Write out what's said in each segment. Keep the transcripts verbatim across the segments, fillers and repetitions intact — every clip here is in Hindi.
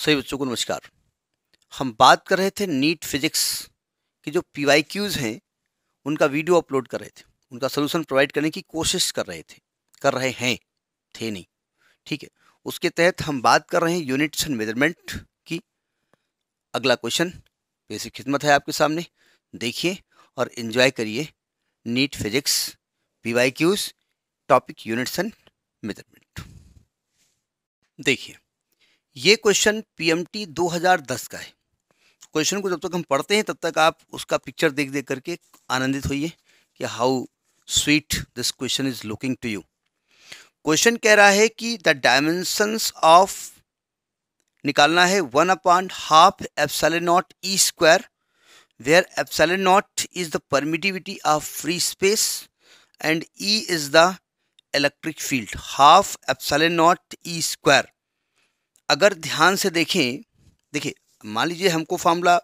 सभी बच्चों को नमस्कार। हम बात कर रहे थे नीट फिजिक्स के जो पी वाई क्यूज हैं उनका वीडियो अपलोड कर रहे थे, उनका सोल्यूशन प्रोवाइड करने की कोशिश कर रहे थे कर रहे हैं थे नहीं ठीक है। उसके तहत हम बात कर रहे हैं यूनिट्स एंड मेजरमेंट की। अगला क्वेश्चन बेसिक खिदमत है आपके सामने, देखिए और इन्जॉय करिए। NEET physics P Y Qs topic units and measurement. देखिए ये क्वेश्चन पीएमटी दो हज़ार दस का है। क्वेश्चन को जब तक हम पढ़ते हैं तब तक आप उसका पिक्चर देख देख करके आनंदित होइए कि how sweet this question is looking to you. Question कह रहा है कि द डायमेंशंस ऑफ निकालना है one upon half epsilon naught E square where epsilon naught is the permittivity of free space and E is the electric field. Half epsilon naught E square. अगर ध्यान से देखें, देखिए मान लीजिए हमको फार्मूला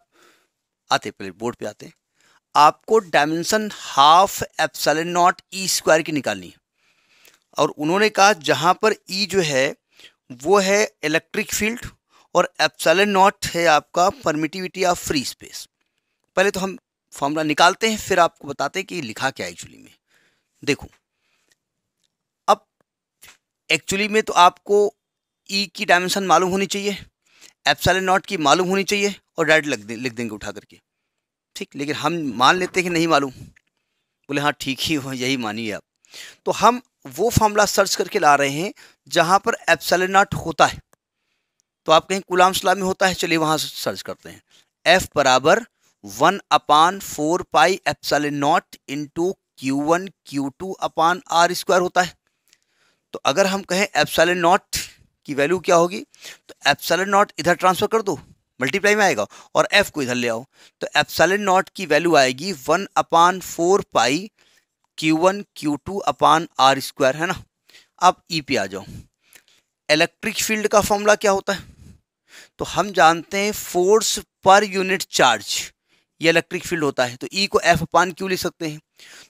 आते, पहले बोर्ड पे आते हैं। आपको dimension half epsilon naught E square की निकालनी है और उन्होंने कहा जहाँ पर ई जो है वो है इलेक्ट्रिक फील्ड और एप्सिलॉन नॉट है आपका परमिटिविटी ऑफ फ्री स्पेस। पहले तो हम फार्मूला निकालते हैं फिर आपको बताते हैं कि लिखा क्या है एक्चुअली में। देखो अब एक्चुअली में तो आपको ई की डायमेंशन मालूम होनी चाहिए, एप्सिलॉन नॉट की मालूम होनी चाहिए और डायरेक्ट लिख दें, लिख देंगे उठा करके ठीक। लेकिन हम मान लेते हैं कि नहीं मालूम, बोले हाँ ठीक ही हो, यही मानिए आप। तो हम वो फार्मूला सर्च करके ला रहे हैं जहाँ पर एप्सिलॉन नॉट होता है। तो आप कहीं कूलम्ब्स लॉ में होता है, चलिए वहाँ सर्च करते हैं। एफ बराबर one upon four pi epsilon naught into Q one Q two upon R square होता है। तो अगर हम कहें एप्सिलॉन नॉट की वैल्यू क्या होगी तो एप्सिलॉन नॉट इधर ट्रांसफर कर दो, मल्टीप्लाई में आएगा और एफ को इधर ले आओ तो एप्सिलॉन नॉट की वैल्यू आएगी one upon four pi Q one Q two upon R square, है ना। अब ई पे आ जाओ। इलेक्ट्रिक फील्ड का फॉर्मूला क्या होता है तो हम जानते हैं फोर्स पर यूनिट चार्ज, ये इलेक्ट्रिक फील्ड होता है। तो ई को एफ अपान क्यू लिख सकते हैं।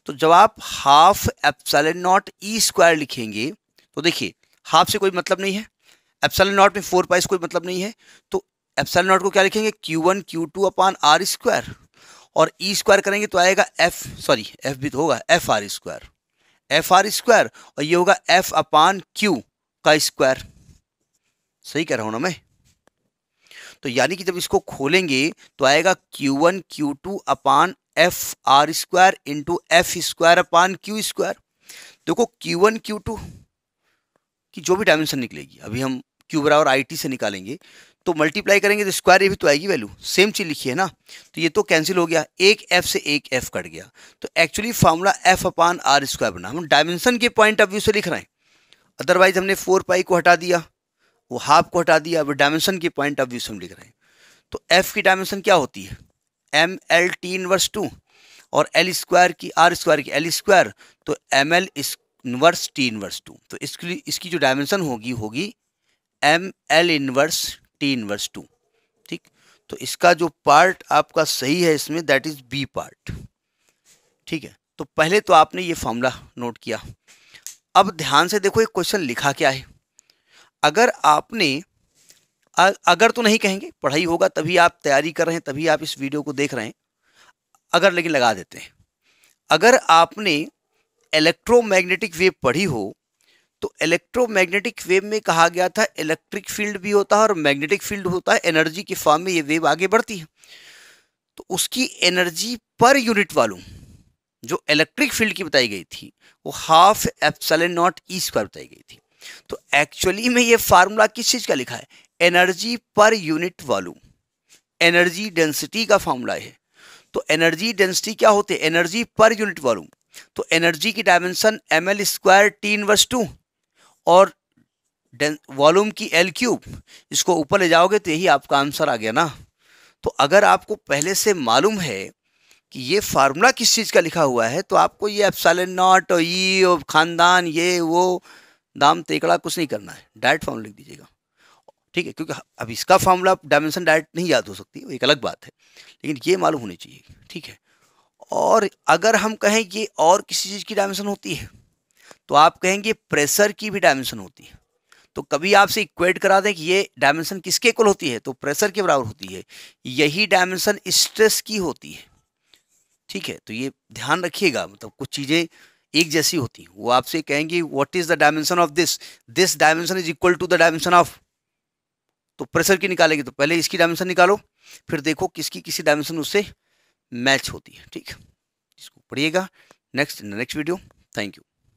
तो जब आप half epsilon naught E square लिखेंगे तो देखिए हाफ से कोई मतलब नहीं है, एप्सिलॉन नॉट में फोर पाई से कोई मतलब नहीं है। तो एप्सिलॉन नॉट को क्या लिखेंगे Q one Q two upon R square और ई स्क्वायर करेंगे तो आएगा एफ, सॉरी एफ भी तो होगा F R square, F R square और ये होगा एफ अपान क्यू का स्क्वायर। सही कह रहा हूँ ना मैं? तो यानी कि जब इसको खोलेंगे तो आएगा Q one Q two upon F R square into F square upon Q square. देखो क्यू वन क्यू टू की जो भी डायमेंशन निकलेगी, अभी हम क्यू बराबर आई टी से निकालेंगे तो मल्टीप्लाई करेंगे तो स्क्वायर, ये भी तो आएगी वैल्यू, सेम चीज़ लिखी है ना। तो ये तो कैंसिल हो गया, एक एफ से एक एफ कट गया। तो actually formula F upon R square बना। हम डायमेंशन के पॉइंट ऑफ व्यू से लिख रहे हैं, अदरवाइज हमने फोर पाई को हटा दिया, वो हाफ को हटा दिया, अब डायमेंशन के पॉइंट ऑफ व्यू से हम लिख रहे हैं। तो एफ की डायमेंशन क्या होती है M L T inverse two और एल स्क्वायर की आर स्क्वायर की एल स्क्वायर, तो M L inverse T inverse two. तो इसकी इसकी जो डायमेंशन होगी होगी M L inverse T inverse two ठीक। तो इसका जो पार्ट आपका सही है इसमें दैट इज बी पार्ट ठीक है। तो पहले तो आपने ये फॉर्मूला नोट किया। अब ध्यान से देखो ये क्वेश्चन लिखा क्या है। अगर आपने अगर तो नहीं कहेंगे, पढ़ाई होगा तभी आप तैयारी कर रहे हैं, तभी आप इस वीडियो को देख रहे हैं, अगर लेकिन लगा देते हैं। अगर आपने इलेक्ट्रोमैग्नेटिक वेव पढ़ी हो तो इलेक्ट्रोमैग्नेटिक वेव में कहा गया था इलेक्ट्रिक फील्ड भी होता है और मैग्नेटिक फील्ड होता है, एनर्जी के फॉर्म में ये वेव आगे बढ़ती है। तो उसकी एनर्जी पर यूनिट वॉल्यूम जो इलेक्ट्रिक फील्ड की बताई गई थी वो half epsilon naught E square बताई गई थी। तो एक्चुअली में ये फार्मूला किस चीज़ का लिखा है, एनर्जी पर यूनिट वॉल्यूम, एनर्जी डेंसिटी का फार्मूला है। तो एनर्जी डेंसिटी क्या होती है, एनर्जी पर यूनिट वॉल्यूम। तो एनर्जी की dimension M L square T inverse two और वॉल्यूम की एल क्यूब, इसको ऊपर ले जाओगे तो यही आपका आंसर आ गया ना। तो अगर आपको पहले से मालूम है कि ये फार्मूला किस चीज़ का लिखा हुआ है तो आपको ये एप्सिलॉन नॉट और ये और खानदान ये वो दाम तेकड़ा कुछ नहीं करना है, डायरेक्ट फार्मूला लिख दीजिएगा ठीक है। क्योंकि अब इसका फार्मूला डायमेंशन डायरेक्ट नहीं याद हो सकती, वो एक अलग बात है, लेकिन ये मालूम होनी चाहिए ठीक है। और अगर हम कहें ये और किसी चीज़ की डायमेंशन होती है तो आप कहेंगे प्रेशर की भी डायमेंशन होती है। तो कभी आपसे इक्वेट करा दें कि ये डायमेंशन किसके इक्वल होती है, तो प्रेशर के बराबर होती है। यही डायमेंशन स्ट्रेस की होती है, ठीक है। तो ये ध्यान रखिएगा, मतलब कुछ चीज़ें एक जैसी होती हैं। वो आपसे कहेंगे what is the dimension of this, this dimension is equal to the dimension of, तो प्रेशर की निकालेंगे तो पहले इसकी डायमेंशन निकालो, फिर देखो किसकी किसी डायमेंशन उससे मैच होती है, ठीक। इसको पढ़िएगा next next video. Thank you.